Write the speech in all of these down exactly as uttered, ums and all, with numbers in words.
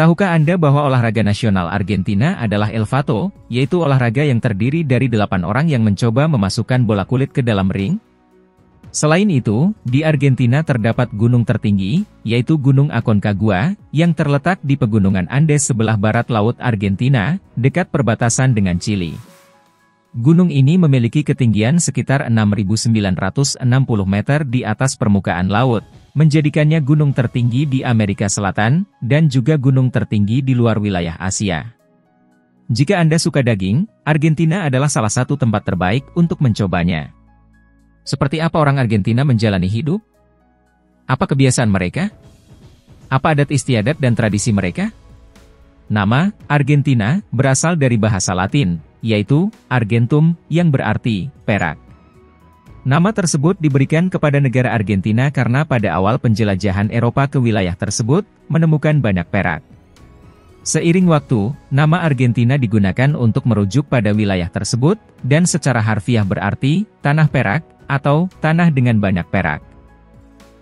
Tahukah Anda bahwa olahraga nasional Argentina adalah el fato, yaitu olahraga yang terdiri dari delapan orang yang mencoba memasukkan bola kulit ke dalam ring? Selain itu, di Argentina terdapat gunung tertinggi, yaitu Gunung Aconcagua, yang terletak di pegunungan Andes sebelah barat laut Argentina, dekat perbatasan dengan Chili. Gunung ini memiliki ketinggian sekitar enam ribu sembilan ratus enam puluh meter di atas permukaan laut, menjadikannya gunung tertinggi di Amerika Selatan, dan juga gunung tertinggi di luar wilayah Asia. Jika Anda suka daging, Argentina adalah salah satu tempat terbaik untuk mencobanya. Seperti apa orang Argentina menjalani hidup? Apa kebiasaan mereka? Apa adat istiadat dan tradisi mereka? Nama Argentina berasal dari bahasa Latin, yaitu Argentum, yang berarti perak. Nama tersebut diberikan kepada negara Argentina karena pada awal penjelajahan Eropa ke wilayah tersebut, menemukan banyak perak. Seiring waktu, nama Argentina digunakan untuk merujuk pada wilayah tersebut, dan secara harfiah berarti tanah perak, atau tanah dengan banyak perak.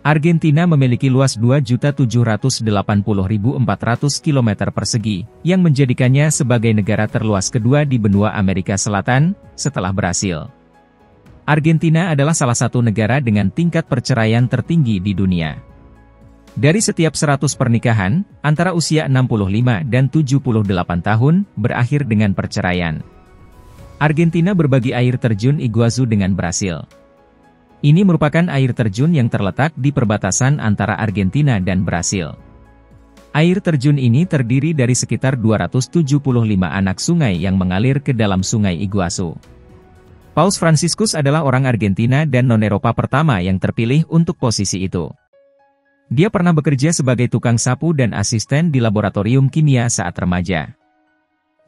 Argentina memiliki luas dua juta tujuh ratus delapan puluh ribu empat ratus km persegi, yang menjadikannya sebagai negara terluas kedua di benua Amerika Selatan, setelah Brasil. Argentina adalah salah satu negara dengan tingkat perceraian tertinggi di dunia. Dari setiap seratus pernikahan, antara usia enam puluh lima dan tujuh puluh delapan tahun, berakhir dengan perceraian. Argentina berbagi air terjun Iguazu dengan Brasil. Ini merupakan air terjun yang terletak di perbatasan antara Argentina dan Brasil. Air terjun ini terdiri dari sekitar dua ratus tujuh puluh lima anak sungai yang mengalir ke dalam sungai Iguazu. Paus Fransiskus adalah orang Argentina dan non-Eropa pertama yang terpilih untuk posisi itu. Dia pernah bekerja sebagai tukang sapu dan asisten di laboratorium kimia saat remaja.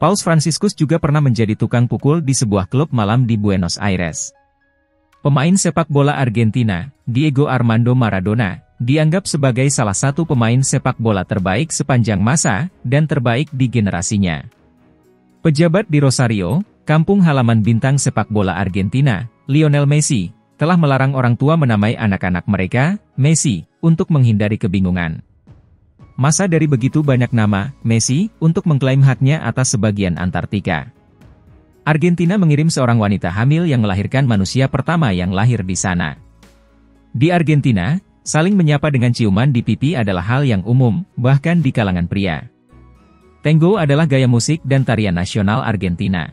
Paus Fransiskus juga pernah menjadi tukang pukul di sebuah klub malam di Buenos Aires. Pemain sepak bola Argentina, Diego Armando Maradona, dianggap sebagai salah satu pemain sepak bola terbaik sepanjang masa dan terbaik di generasinya. Pejabat di Rosario, kampung halaman bintang sepak bola Argentina, Lionel Messi, telah melarang orang tua menamai anak-anak mereka, Messi, untuk menghindari kebingungan. Masa dari begitu banyak nama, Messi, untuk mengklaim haknya atas sebagian Antartika. Argentina mengirim seorang wanita hamil yang melahirkan manusia pertama yang lahir di sana. Di Argentina, saling menyapa dengan ciuman di pipi adalah hal yang umum, bahkan di kalangan pria. Tango adalah gaya musik dan tarian nasional Argentina.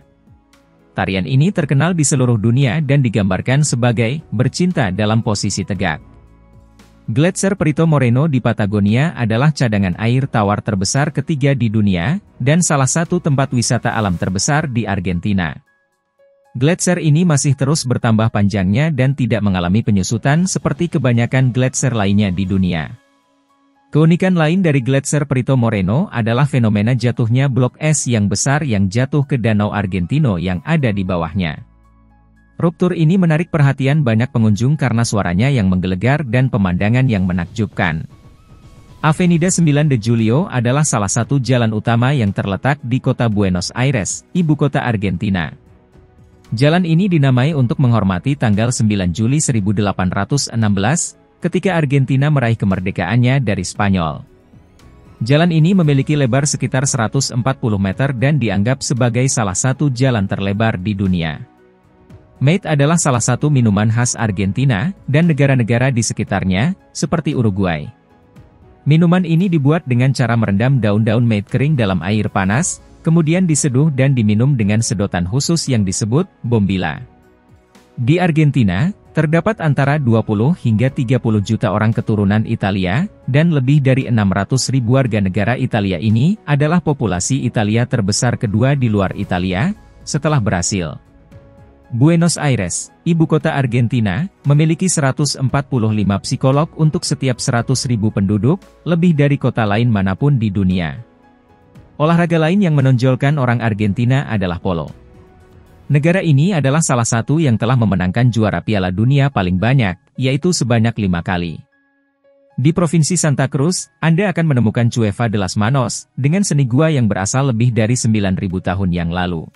Tarian ini terkenal di seluruh dunia dan digambarkan sebagai bercinta dalam posisi tegak. Gletser Perito Moreno di Patagonia adalah cadangan air tawar terbesar ketiga di dunia, dan salah satu tempat wisata alam terbesar di Argentina. Gletser ini masih terus bertambah panjangnya dan tidak mengalami penyusutan seperti kebanyakan gletser lainnya di dunia. Keunikan lain dari gletser Perito Moreno adalah fenomena jatuhnya blok es yang besar yang jatuh ke Danau Argentino yang ada di bawahnya. Ruptur ini menarik perhatian banyak pengunjung karena suaranya yang menggelegar dan pemandangan yang menakjubkan. Avenida sembilan de Julio adalah salah satu jalan utama yang terletak di kota Buenos Aires, ibu kota Argentina. Jalan ini dinamai untuk menghormati tanggal sembilan Juli seribu delapan ratus enam belas, ketika Argentina meraih kemerdekaannya dari Spanyol. Jalan ini memiliki lebar sekitar seratus empat puluh meter dan dianggap sebagai salah satu jalan terlebar di dunia. Mate adalah salah satu minuman khas Argentina dan negara-negara di sekitarnya, seperti Uruguay. Minuman ini dibuat dengan cara merendam daun-daun mate kering dalam air panas, kemudian diseduh dan diminum dengan sedotan khusus yang disebut bombilla. Di Argentina, terdapat antara dua puluh hingga tiga puluh juta orang keturunan Italia, dan lebih dari enam ratus ribu warga negara Italia ini adalah populasi Italia terbesar kedua di luar Italia, setelah Brasil. Buenos Aires, ibu kota Argentina, memiliki seratus empat puluh lima psikolog untuk setiap seratus ribu penduduk, lebih dari kota lain manapun di dunia. Olahraga lain yang menonjolkan orang Argentina adalah polo. Negara ini adalah salah satu yang telah memenangkan juara Piala Dunia paling banyak, yaitu sebanyak lima kali. Di Provinsi Santa Cruz, Anda akan menemukan Cueva de las Manos, dengan seni gua yang berasal lebih dari sembilan ribu tahun yang lalu.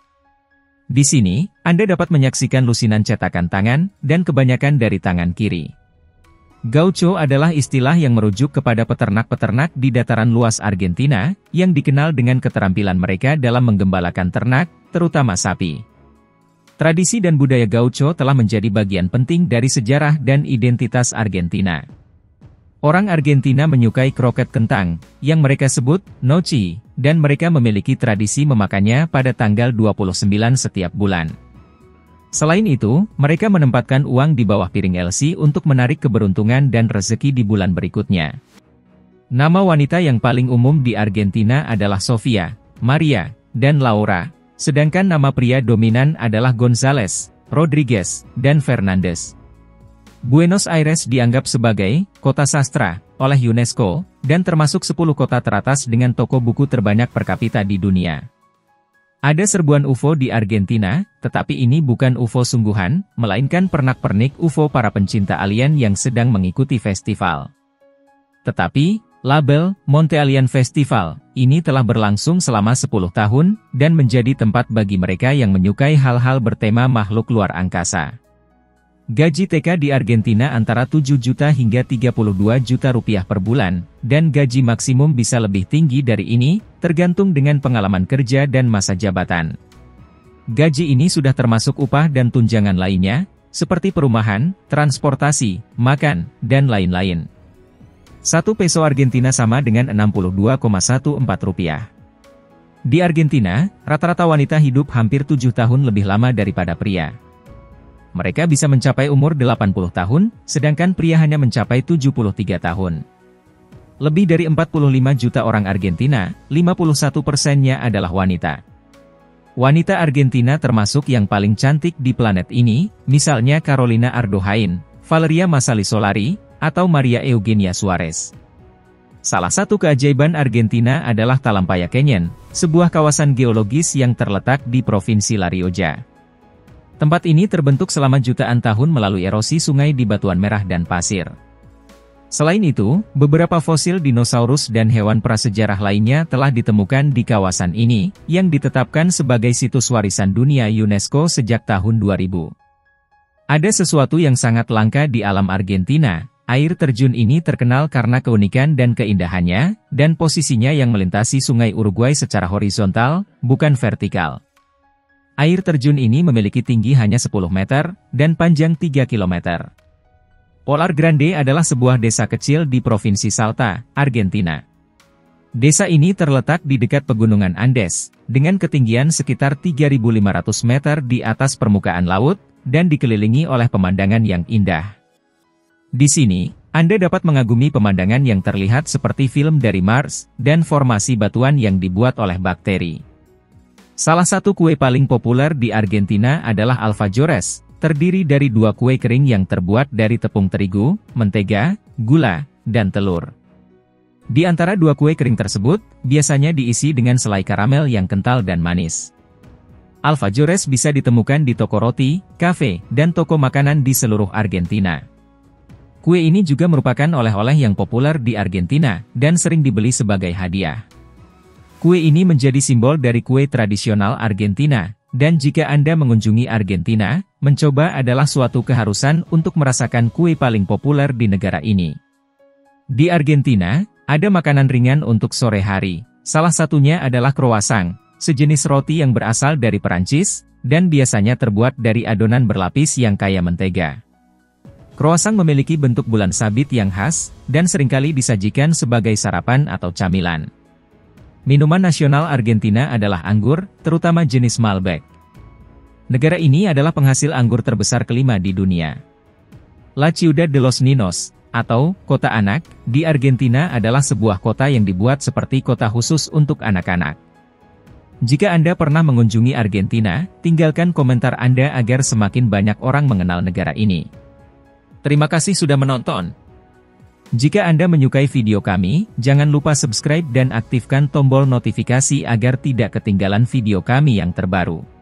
Di sini, Anda dapat menyaksikan lusinan cetakan tangan, dan kebanyakan dari tangan kiri. Gaucho adalah istilah yang merujuk kepada peternak-peternak di dataran luas Argentina, yang dikenal dengan keterampilan mereka dalam menggembalakan ternak, terutama sapi. Tradisi dan budaya Gaucho telah menjadi bagian penting dari sejarah dan identitas Argentina. Orang Argentina menyukai kroket kentang, yang mereka sebut Nochi, dan mereka memiliki tradisi memakannya pada tanggal dua puluh sembilan setiap bulan. Selain itu, mereka menempatkan uang di bawah piring L C untuk menarik keberuntungan dan rezeki di bulan berikutnya. Nama wanita yang paling umum di Argentina adalah Sofia, Maria, dan Laura, sedangkan nama pria dominan adalah Gonzalez, Rodriguez, dan Fernandez. Buenos Aires dianggap sebagai kota sastra oleh UNESCO, dan termasuk sepuluh kota teratas dengan toko buku terbanyak per kapita di dunia. Ada serbuan U F O di Argentina, tetapi ini bukan U F O sungguhan, melainkan pernak-pernik U F O para pencinta alien yang sedang mengikuti festival. Tetapi, label Monte Alien Festival ini telah berlangsung selama sepuluh tahun, dan menjadi tempat bagi mereka yang menyukai hal-hal bertema makhluk luar angkasa. Gaji T K di Argentina antara tujuh juta hingga tiga puluh dua juta rupiah per bulan, dan gaji maksimum bisa lebih tinggi dari ini, tergantung dengan pengalaman kerja dan masa jabatan. Gaji ini sudah termasuk upah dan tunjangan lainnya, seperti perumahan, transportasi, makan, dan lain-lain. Satu peso Argentina sama dengan enam puluh dua koma satu empat rupiah. Di Argentina, rata-rata wanita hidup hampir tujuh tahun lebih lama daripada pria. Mereka bisa mencapai umur delapan puluh tahun, sedangkan pria hanya mencapai tujuh puluh tiga tahun. Lebih dari empat puluh lima juta orang Argentina, lima puluh satu persennya adalah wanita. Wanita Argentina termasuk yang paling cantik di planet ini, misalnya Carolina Ardohain, Valeria Massali Solari, atau Maria Eugenia Suarez. Salah satu keajaiban Argentina adalah Talampaya Canyon, sebuah kawasan geologis yang terletak di Provinsi La Rioja. Tempat ini terbentuk selama jutaan tahun melalui erosi sungai di batuan merah dan pasir. Selain itu, beberapa fosil dinosaurus dan hewan prasejarah lainnya telah ditemukan di kawasan ini, yang ditetapkan sebagai situs warisan dunia UNESCO sejak tahun dua ribu. Ada sesuatu yang sangat langka di alam Argentina, air terjun ini terkenal karena keunikan dan keindahannya, dan posisinya yang melintasi sungai Uruguay secara horizontal, bukan vertikal. Air terjun ini memiliki tinggi hanya sepuluh meter, dan panjang tiga kilometer. Polar Grande adalah sebuah desa kecil di Provinsi Salta, Argentina. Desa ini terletak di dekat pegunungan Andes, dengan ketinggian sekitar tiga ribu lima ratus meter di atas permukaan laut, dan dikelilingi oleh pemandangan yang indah. Di sini, Anda dapat mengagumi pemandangan yang terlihat seperti film dari Mars, dan formasi batuan yang dibuat oleh bakteri. Salah satu kue paling populer di Argentina adalah alfajores, terdiri dari dua kue kering yang terbuat dari tepung terigu, mentega, gula, dan telur. Di antara dua kue kering tersebut, biasanya diisi dengan selai karamel yang kental dan manis. Alfajores bisa ditemukan di toko roti, kafe, dan toko makanan di seluruh Argentina. Kue ini juga merupakan oleh-oleh yang populer di Argentina, dan sering dibeli sebagai hadiah. Kue ini menjadi simbol dari kue tradisional Argentina, dan jika Anda mengunjungi Argentina, mencoba adalah suatu keharusan untuk merasakan kue paling populer di negara ini. Di Argentina, ada makanan ringan untuk sore hari, salah satunya adalah croissant, sejenis roti yang berasal dari Perancis, dan biasanya terbuat dari adonan berlapis yang kaya mentega. Croissant memiliki bentuk bulan sabit yang khas, dan seringkali disajikan sebagai sarapan atau camilan. Minuman nasional Argentina adalah anggur, terutama jenis Malbec. Negara ini adalah penghasil anggur terbesar kelima di dunia. La Ciudad de los Niños, atau Kota Anak, di Argentina adalah sebuah kota yang dibuat seperti kota khusus untuk anak-anak. Jika Anda pernah mengunjungi Argentina, tinggalkan komentar Anda agar semakin banyak orang mengenal negara ini. Terima kasih sudah menonton. Jika Anda menyukai video kami, jangan lupa subscribe dan aktifkan tombol notifikasi agar tidak ketinggalan video kami yang terbaru.